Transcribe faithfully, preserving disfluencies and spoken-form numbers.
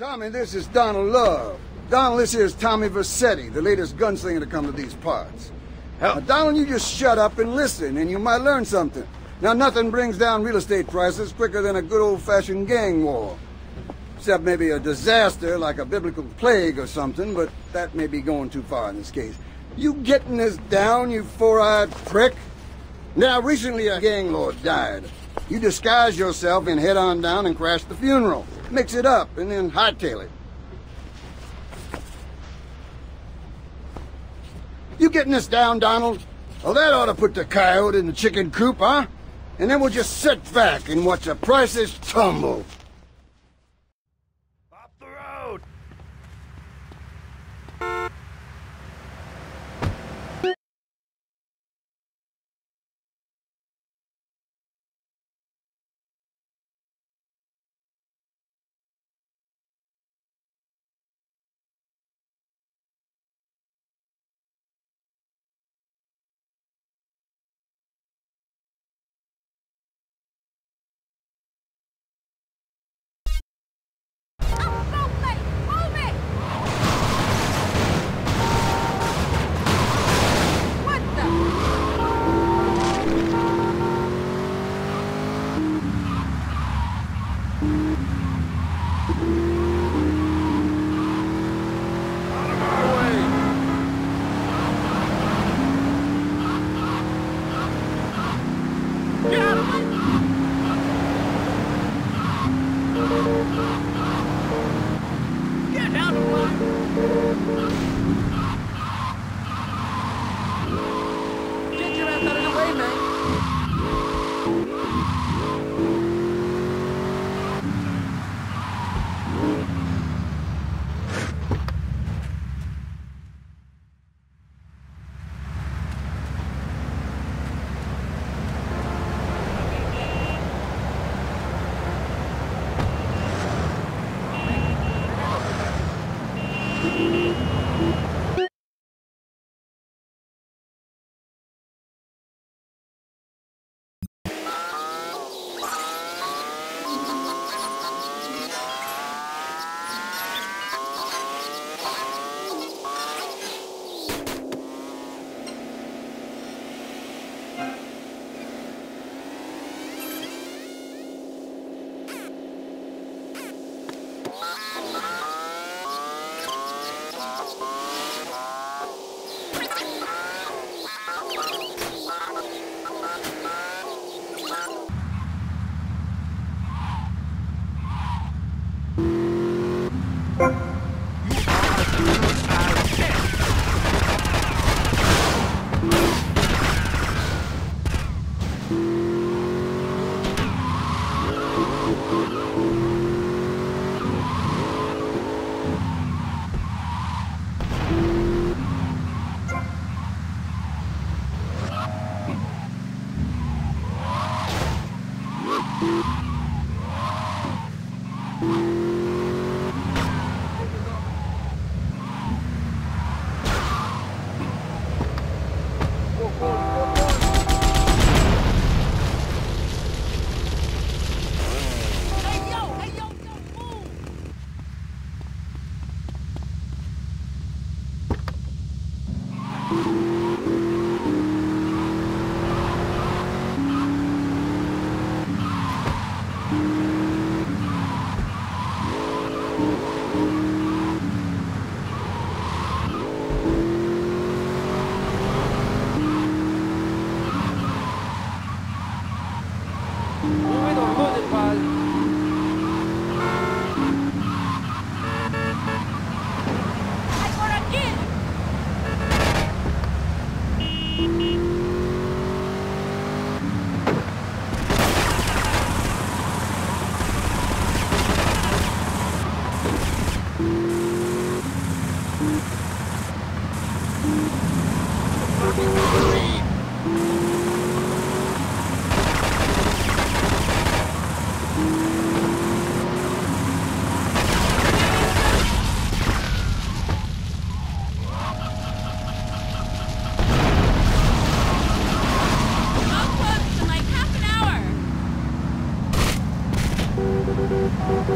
Tommy, this is Donald Love. Donald, this is Tommy Vercetti, the latest gunslinger to come to these parts. Now, Donald, you just shut up and listen, and you might learn something. Now, nothing brings down real estate prices quicker than a good old-fashioned gang war. Except maybe a disaster like a biblical plague or something, but that may be going too far in this case. You getting this down, you four-eyed prick? Now, recently a gang lord died. You disguise yourself and head on down and crash the funeral. Mix it up and then hightail it. You getting this down, Donald? Well, that ought to put the coyote in the chicken coop, huh? And then we'll just sit back and watch the prices tumble. Up the road!